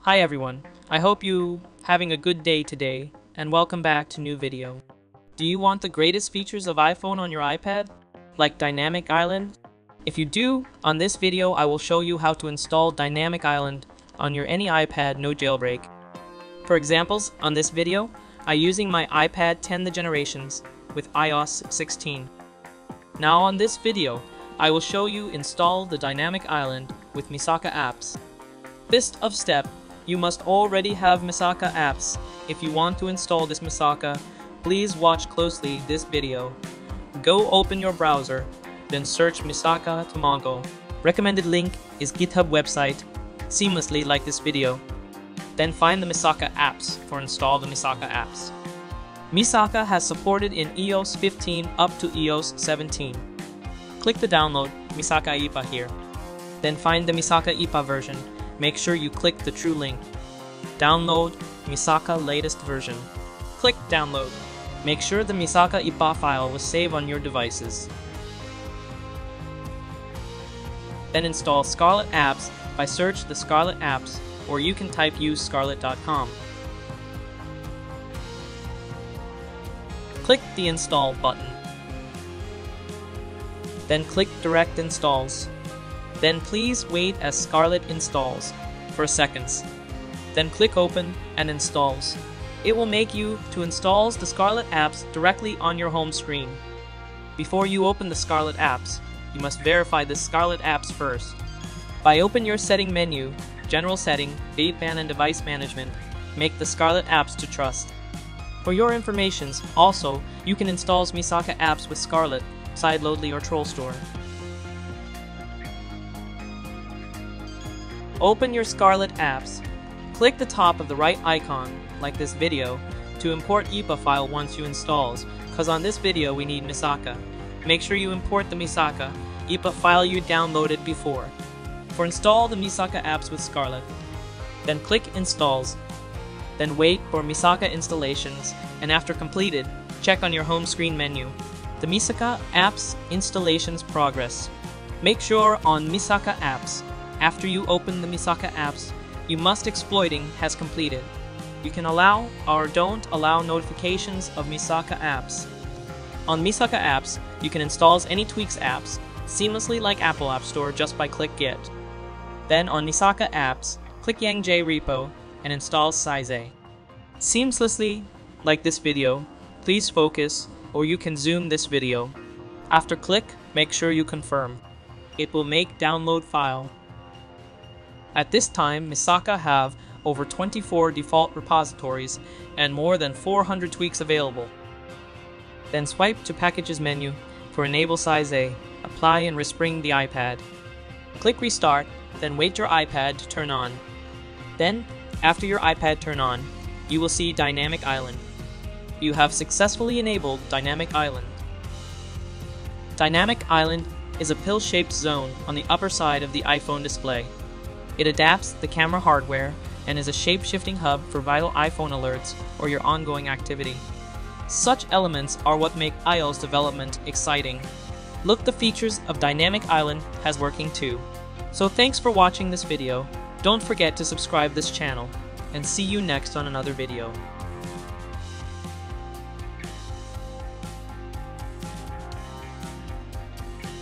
Hi everyone, I hope you having a good day today, and welcome back to new video. Do you want the greatest features of iPhone on your iPad? Like Dynamic Island? If you do, on this video I will show you how to install Dynamic Island on your any iPad, no jailbreak. For examples, on this video, I using my iPad 10th generations with iOS 16. Now on this video, I will show you install the Dynamic Island with Misaka apps. First of step, you must already have Misaka apps. If you want to install this Misaka, please watch closely this video. Go open your browser, then search Misaka Tamago. Recommended link is GitHub website, seamlessly like this video. Then find the Misaka apps for install the Misaka apps. Misaka has supported in iOS 15 up to iOS 17. Click the download Misaka IPA here. Then find the Misaka IPA version. Make sure you click the true link. Download Misaka latest version. Click download. Make sure the Misaka IPA file was saved on your devices. Then install Scarlet apps by search the Scarlet apps, or you can type usescarlet.com. Click the install button. Then click direct installs. Then please wait as Scarlet installs for seconds. Then click open and installs. It will make you to installs the Scarlet apps directly on your home screen. Before you open the Scarlet apps, you must verify the Scarlet apps first. By open your setting menu, general setting, Baseband and device management, make the Scarlet apps to trust. For your informations, also, you can install Misaka apps with Scarlet, Side Loadly or Troll Store. Open your Scarlet apps. Click the top of the right icon, like this video, to import IPA file once you installs, cause on this video we need Misaka. Make sure you import the Misaka IPA file you downloaded before. For install the Misaka apps with Scarlet. Then click installs. Then wait for Misaka installations, and after completed, check on your home screen menu. The Misaka apps installations progress. Make sure on Misaka apps. After you open the Misaka apps, you must exploiting has completed. You can allow or don't allow notifications of Misaka apps. On Misaka apps, you can install any tweaks apps seamlessly like Apple App Store just by click Get. Then on Misaka apps, click YangJ Repo and install Saize. Seamlessly like this video, please focus or you can zoom this video. After click, make sure you confirm. It will make download file. At this time, Misaka have over 24 default repositories and more than 400 tweaks available. Then swipe to Packages menu for Enable Saize, Apply and Respring the iPad. Click Restart, then wait your iPad to turn on. Then, after your iPad turn on, you will see Dynamic Island. You have successfully enabled Dynamic Island. Dynamic Island is a pill-shaped zone on the upper side of the iPhone display. It adapts the camera hardware and is a shape-shifting hub for vital iPhone alerts or your ongoing activity. Such elements are what make iOS development exciting. Look, the features of Dynamic Island has working too. So thanks for watching this video. Don't forget to subscribe this channel and see you next on another video.